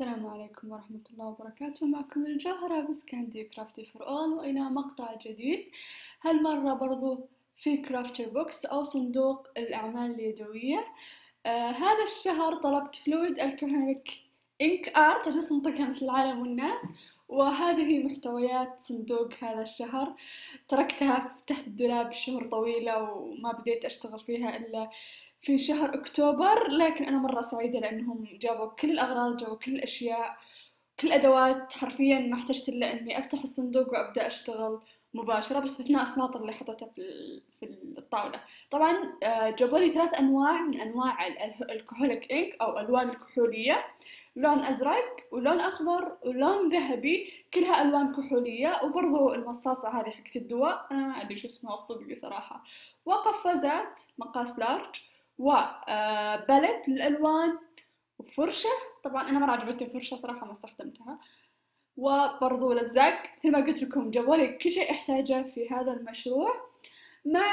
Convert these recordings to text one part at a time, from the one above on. السلام عليكم ورحمة الله وبركاته. معكم الجوهرة بس كاندي كرافتي فور اول، وإلى مقطع جديد. هالمرة برضو في كرافتر بوكس أو صندوق الأعمال اليدوية. هذا الشهر طلبت فلويد الكهربيك إنك آرت عشان نطقها مثل العالم والناس، وهذه محتويات صندوق هذا الشهر. تركتها تحت الدولاب شهور طويلة وما بديت أشتغل فيها إلا في شهر أكتوبر، لكن أنا مرة سعيدة لأنهم جابوا كل الأغراض، جابوا كل الأشياء، كل الأدوات. حرفيا ما احتجت إلا إني أفتح الصندوق وأبدأ أشتغل مباشرة، باستثناء السناطر اللي حطيتها في الطاولة. طبعا جابوا لي 3 أنواع من أنواع الكحوليك إنك أو ألوان الكحولية، لون أزرق ولون أخضر ولون ذهبي، كلها ألوان كحولية. وبرضو المصاصة هذه حقت الدواء، أنا ما أدري شو اسمها الصدق صراحة، وقفازات مقاس لارج، وبالت للألوان، وفرشة. طبعا أنا ما عجبتني الفرشة صراحة، ما استخدمتها. وبرضو لزاق، مثل ما قلت لكم جابوا لي كل شيء أحتاجه في هذا المشروع، مع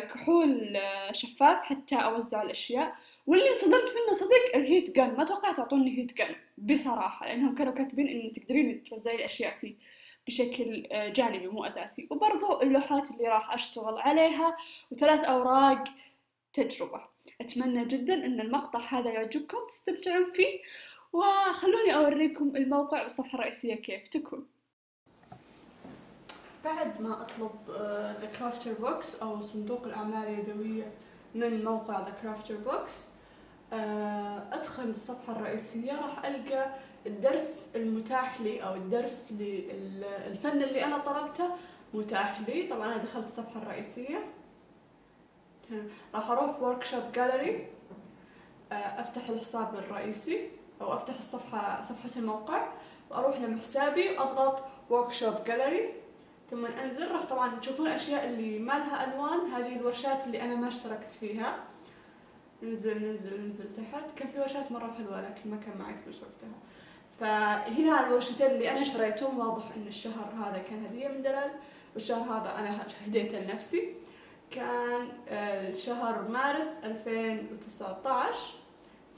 كحول شفاف حتى أوزع الأشياء. واللي انصدمت منه صدق الهيت جن، ما توقعت أعطوني هيت جن بصراحة، لأنهم كانوا كاتبين إن تقدرين توزعي الأشياء فيه بشكل جانبي مو أساسي. وبرضو اللوحات اللي راح أشتغل عليها، و3 أوراق تجربة. أتمنى جدا أن المقطع هذا يعجبكم، تستمتعون فيه، وخلوني أوريكم الموقع والصفحة الرئيسية كيف تكون. بعد ما أطلب The Crafter Box أو صندوق الأعمال اليدوية من موقع The Crafter Box، أدخل الصفحة الرئيسية، راح ألقى الدرس المتاح لي أو الدرس للفن اللي أنا طلبته متاح لي. طبعا أنا دخلت الصفحة الرئيسية، راح أروح workshop gallery، أفتح الحساب الرئيسي أو أفتح صفحة الموقع، وأروح لمحسابي وأضغط workshop gallery، ثم أنزل. راح طبعا تشوفون الأشياء اللي ما لها ألوان، هذه الورشات اللي أنا ما اشتركت فيها. ننزل تحت. كان في ورشات مرة حلوة لكن ما كان معي فلوس وقتها، فهنا الورشتين اللي أنا شريتهم. واضح إن الشهر هذا كان هدية من دلال، والشهر هذا أنا هديته لنفسي. كان شهر مارس 2019.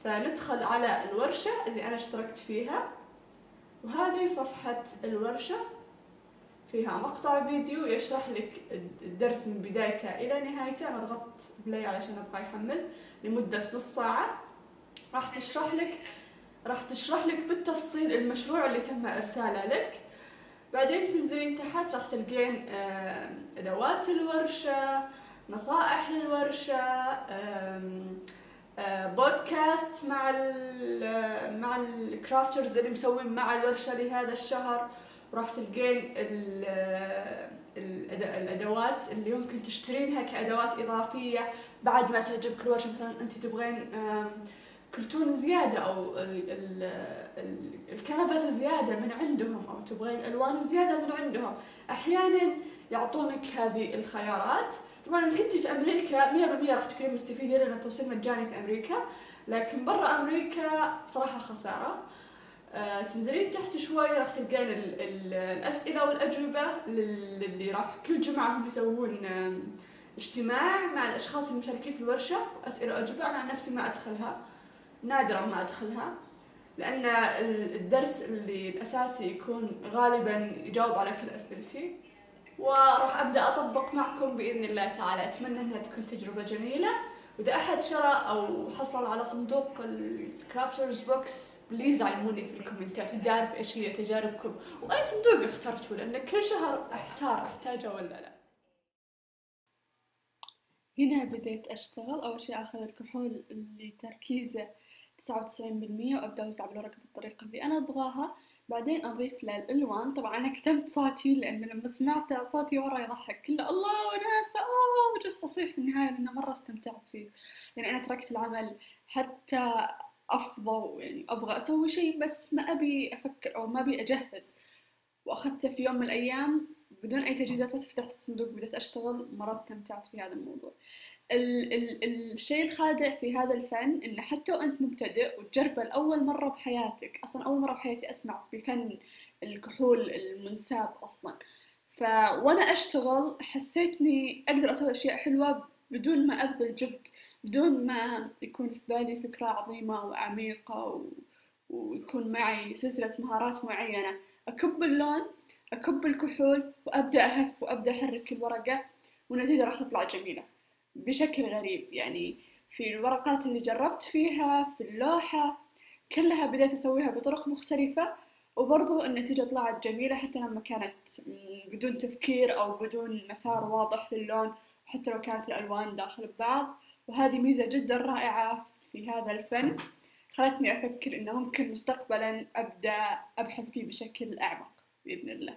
فندخل على الورشة اللي أنا اشتركت فيها، وهذه صفحة الورشة، فيها مقطع فيديو يشرح لك الدرس من بدايته إلى نهايته. أنا ضغطت بلاي علشان أبغى يحمل لمدة نص ساعة. راح تشرح لك بالتفصيل المشروع اللي تم إرساله لك. بعدين تنزلين تحت، راح تلقين أدوات الورشة، نصائح للورشة، بودكاست مع الكرافترز اللي مسوين مع الورشة لهذا الشهر. راح تلقين الأدوات اللي يمكن تشترينها كأدوات إضافية بعد ما تعجبك الورشة. مثلا أنت تبغين كرتون زيادة أو الكنفس زيادة من عندهم، أو تبغين ألوان زيادة من عندهم، أحيانا يعطونك هذه الخيارات. طبعا كنتي في أمريكا 100% راح تكونين مستفيدة، لأن التوصيل مجاني في أمريكا، لكن برا أمريكا صراحة خسارة. تنزلين تحت شوي، راح تلقين الأسئلة والأجوبة اللي راح كل جمعة هم يسوون اجتماع مع الأشخاص المشاركين في الورشة، أسئلة وأجوبة. أنا عن نفسي ما أدخلها، نادرا ما أدخلها، لأن الدرس اللي الأساسي يكون غالبا يجاوب على كل أسئلتي. وراح أبدأ أطبق معكم بإذن الله تعالى. أتمنى أنها تكون تجربة جميلة. وإذا أحد شرى أو حصل على صندوق الكرافترز بوكس، بليز علموني في الكومنتات، بدي أعرف إيش هي تجاربكم وأي صندوق اخترتوا، لأن كل شهر أحتاجه ولا لا. هنا بديت أشتغل. أول شيء أخذ الكحول اللي تركيزه 99%، وأبدأ أوزع بالورقة بالطريقة اللي أنا أبغاها. بعدين أضيف له الألوان. طبعا أنا كتبت صوتي، لأن لما سمعت صوتي ورا يضحك كله الله وناسة، وجلست أصيح في النهاية، لأنه مرة استمتعت فيه. يعني أنا تركت العمل حتى أفضى، يعني أبغى أسوي شيء بس ما أبي أفكر أو ما أبي أجهز، وأخذته في يوم من الأيام بدون أي تجهيزات، بس فتحت الصندوق بدأت أشتغل. مرة استمتعت في هذا الموضوع. الشيء الخادع في هذا الفن إن حتى وأنت مبتدئ وتجربه لأول مرة بحياتك، أصلا أول مرة بحياتي أسمع بفن الكحول المنساب أصلا. فوأنا أشتغل حسيتني أقدر أسوي أشياء حلوة بدون ما أبذل جهد، بدون ما يكون في بالي فكرة عظيمة وعميقة ويكون معي سلسلة مهارات معينة، أكب اللون، أكب الكحول، وأبدأ أهف وأبدأ أحرك الورقة، والنتيجة راح تطلع جميلة بشكل غريب. يعني في الورقات اللي جربت فيها في اللوحة كلها بدأت أسويها بطرق مختلفة، وبرضو النتيجة طلعت جميلة حتى لما كانت بدون تفكير أو بدون مسار واضح للون، حتى لو كانت الألوان داخل ببعض. وهذه ميزة جدا رائعة في هذا الفن، خلتني أفكر إنه ممكن مستقبلا أبدأ أبحث فيه بشكل أعمق بإذن الله.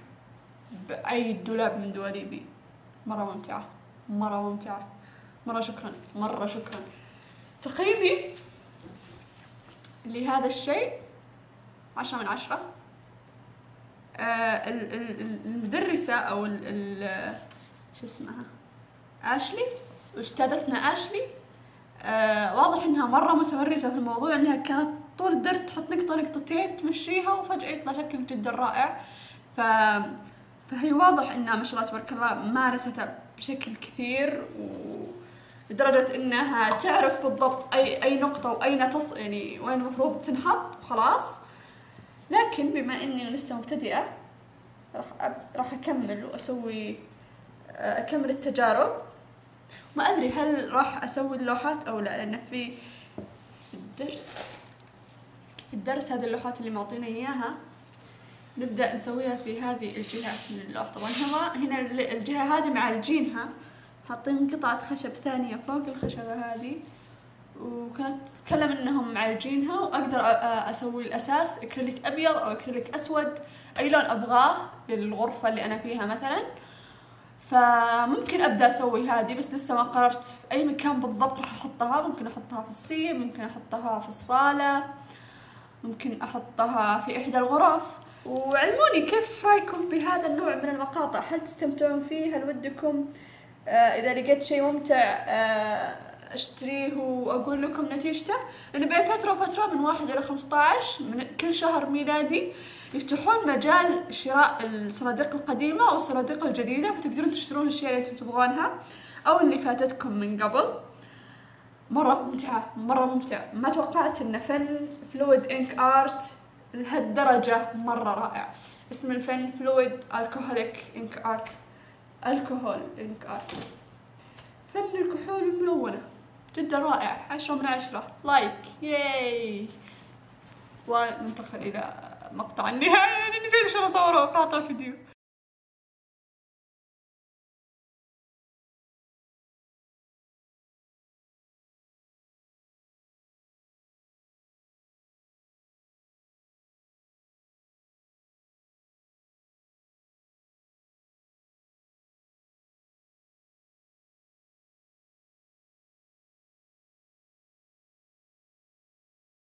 بأي دولاب من دواليبي. مرة ممتعة، مرة ممتعة، مرة شكرا، مرة شكرا. تقييمي لهذا الشيء 10 من 10. المدرسة أو شو اسمها، أشلي، أستاذتنا أشلي، واضح إنها مرة متمرسة في الموضوع، إنها كانت طول الدرس تحط نقطة نقطتين تمشيها وفجأة يطلع شكل جدا رائع. فهي واضح إنها ما شاء الله تبارك الله مارستها بشكل كثير، لدرجة إنها تعرف بالضبط أي نقطة وأين يعني وين المفروض تنحط وخلاص. لكن بما إني لسه مبتدئة راح أكمل وأسوي أكمل التجارب. ما أدري هل راح أسوي اللوحات أو لا، لأن في الدرس هذه اللوحات اللي معطينا إياها نبدأ نسويها في هذه الجهة من اللوحة. طبعا هنا الجهة هذه مع الجينها حاطين قطعة خشب ثانية فوق الخشبة هذه، وكانت تتكلم انهم معالجينها، واقدر اسوي الاساس اكريليك ابيض او اكريليك اسود، اي لون ابغاه للغرفه اللي انا فيها مثلا. فممكن ابدا اسوي هذه، بس لسه ما قررت في اي مكان بالضبط راح احطها. ممكن احطها في السيب، ممكن احطها في الصاله، ممكن احطها في احدى الغرف. وعلموني كيف رايكم بهذا النوع من المقاطع، هل تستمتعون فيه؟ هل ودكم اذا لقيت شيء ممتع اشتريه واقول لكم نتيجته؟ لان بين فتره وفتره من 1 إلى 15 من كل شهر ميلادي يفتحون مجال شراء الصناديق القديمه والصناديق الجديده، فتقدرون تشترون الاشياء اللي انتم تبغونها او اللي فاتتكم من قبل. مره ممتعه، مره ممتعه، ما توقعت ان فن فلويد انك ارت لهالدرجه. مره رائع. اسم الفن فلويد الكحوليك انك ارت، الكحول انك ارت، فن الكحول الملونه، جدا رائع. 10 من 10، لايك، ياي. وننتقل إلى مقطع النهاية، يعني نسيت شلون أصور وأقاطع فيديو.